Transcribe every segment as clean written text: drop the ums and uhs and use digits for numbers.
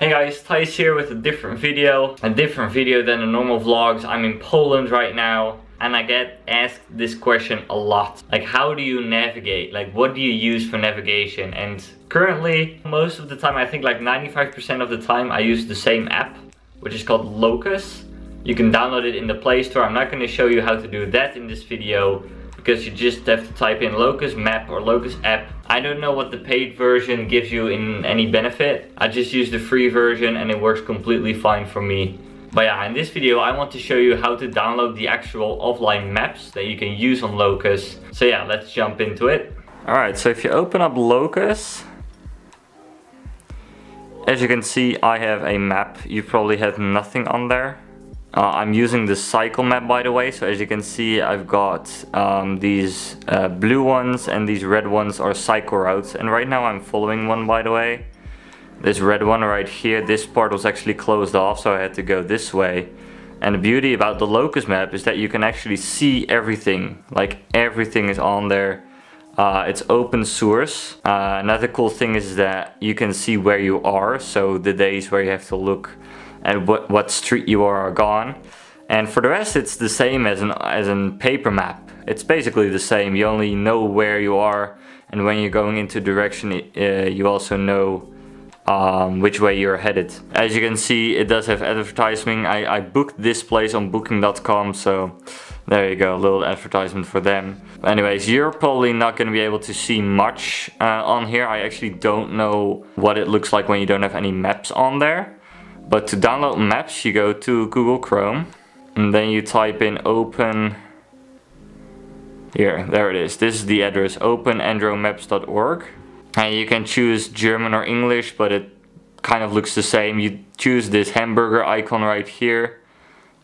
Hey guys, Thijs here with a different video than the normal vlogs. I'm in Poland right now and I get asked this question a lot. Like, how do you navigate? Like, what do you use for navigation? And currently, most of the time, I think like 95% of the time, I use the same app, which is called Locus. You can download it in the Play Store. I'm not gonna show you how to do that in this video, because you just have to type in Locus Map or Locus App. I don't know what the paid version gives you in any benefit. I just use the free version and it works completely fine for me. But yeah, in this video I want to show you how to download the actual offline maps that you can use on Locus. So yeah, let's jump into it. Alright, so if you open up Locus, as you can see I have a map. You probably have nothing on there. I'm using the cycle map, by the way, so as you can see I've got these blue ones and these red ones are cycle routes, and right now I'm following one, by the way. This red one right here, this part was actually closed off, so I had to go this way. And the beauty about the Locus Map is that you can actually see everything, like everything is on there. It's open source. Another cool thing is that you can see where you are, so the days where you have to look and what street you are gone. And for the rest it's the same as a paper map. It's basically the same, you only know where you are, and when you're going into direction you also know which way you're headed. As you can see, it does have advertising. I booked this place on booking.com, so there you go, a little advertisement for them. Anyways, you're probably not going to be able to see much on here. I actually don't know what it looks like when you don't have any maps on there. But to download maps, you go to Google Chrome and then you type in open, here, there it is, this is the address, openandromaps.org, and you can choose German or English, but it kind of looks the same. You choose this hamburger icon right here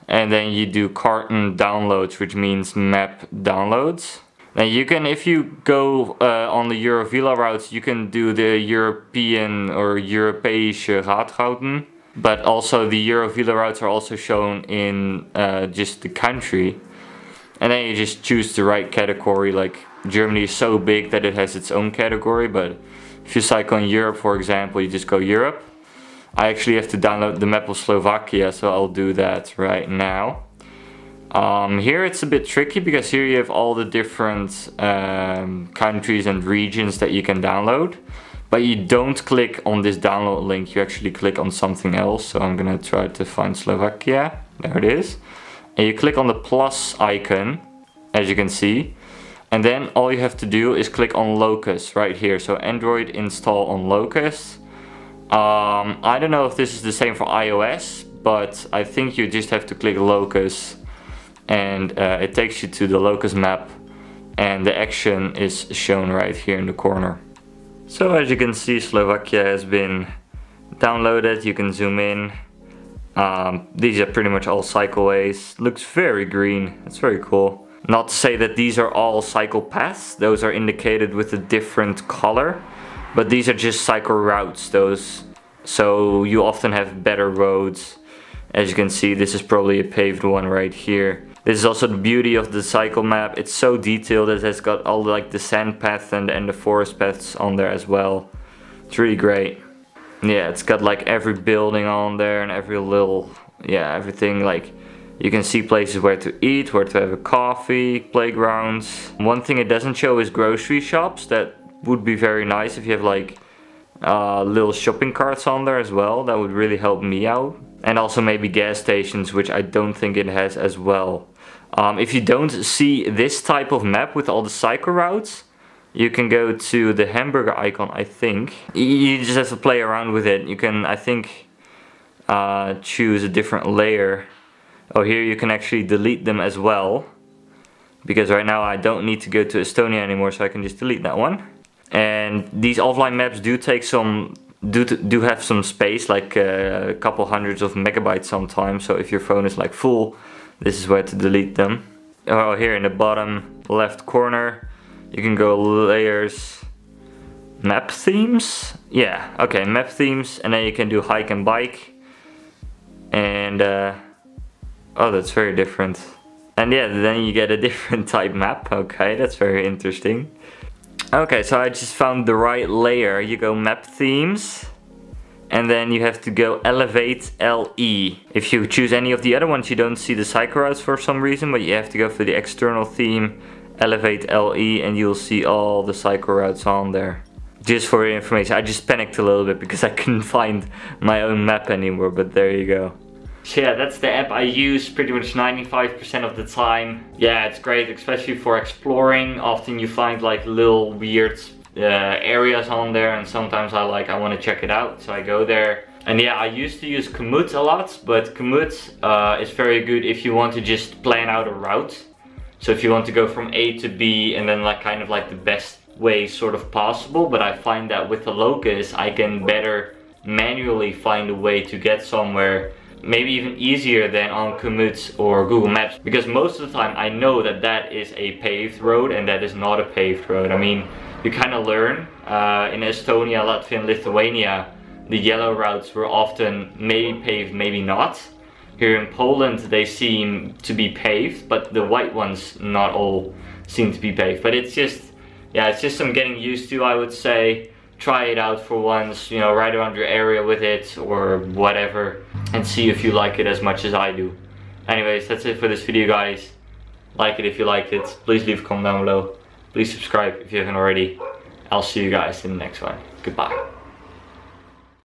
and then you do Karten Downloads, which means map downloads. Now you can, if you go on the EuroVelo routes, you can do the European or Europäische Radrouten. But also the EuroVelo routes are also shown in just the country. And then you just choose the right category. Like, Germany is so big that it has its own category, but if you cycle in Europe, for example, you just go Europe. I actually have to download the map of Slovakia, so I'll do that right now. Here it's a bit tricky because here you have all the different countries and regions that you can download. But you don't click on this download link, you actually click on something else. So I'm gonna try to find Slovakia, there it is. And you click on the plus icon, as you can see. And then all you have to do is click on Locus right here. So Android install on Locus. I don't know if this is the same for iOS, but I think you just have to click Locus. And it takes you to the Locus Map. And the action is shown right here in the corner. So as you can see, Slovakia has been downloaded. You can zoom in. These are pretty much all cycleways. Looks very green, it's very cool. Not to say that these are all cycle paths, those are indicated with a different color, but these are just cycle routes, those. So you often have better roads. As you can see, this is probably a paved one right here. This is also the beauty of the cycle map. It's so detailed. It has got all like the sand path and the forest paths on there as well. It's really great. Yeah, it's got like every building on there and every little, yeah, everything. Like, you can see places where to eat, where to have a coffee, playgrounds. One thing it doesn't show is grocery shops. That would be very nice if you have like little shopping carts on there as well. That would really help me out. And also maybe gas stations, which I don't think it has as well. If you don't see this type of map with all the cycle routes, you can go to the hamburger icon, I think. You just have to play around with it. You can, I think, choose a different layer. Oh, here you can actually delete them as well. Because right now I don't need to go to Estonia anymore, so I can just delete that one. And these offline maps do take some... Do have some space, like a couple hundreds of megabytes sometimes, so if your phone is like full, this is where to delete them. Oh, here in the bottom left corner you can go layers, map themes, yeah, okay, map themes, and then you can do hike and bike, and oh, that's very different. And yeah, then you get a different type map. Okay, that's very interesting. Okay, so I just found the right layer. You go map themes, and then you have to go elevate LE. If you choose any of the other ones, you don't see the cycle routes for some reason, but you have to go for the external theme, elevate LE, and you'll see all the cycle routes on there. Just for your information, I just panicked a little bit because I couldn't find my own map anymore, but there you go. So yeah, that's the app I use pretty much 95% of the time. Yeah, it's great, especially for exploring. Often you find like little weird areas on there, and sometimes I want to check it out, so I go there. And yeah, I used to use Komoot a lot, but Komoot is very good if you want to just plan out a route. So if you want to go from A to B and then kind of the best way sort of possible, but I find that with the Locus I can better manually find a way to get somewhere. Maybe even easier than on Komoot or Google Maps, because most of the time I know that that is a paved road and that is not a paved road. I mean, you kind of learn. In Estonia, Latvia and Lithuania, the yellow routes were often maybe paved, maybe not. Here in Poland they seem to be paved, but the white ones not all seem to be paved. But it's just, yeah, it's just some getting used to, I would say. Try it out for once, you know, ride around your area with it or whatever, and see if you like it as much as I do. Anyways, that's it for this video, guys. Like it if you liked it. Please leave a comment down below. Please subscribe if you haven't already. I'll see you guys in the next one. Goodbye.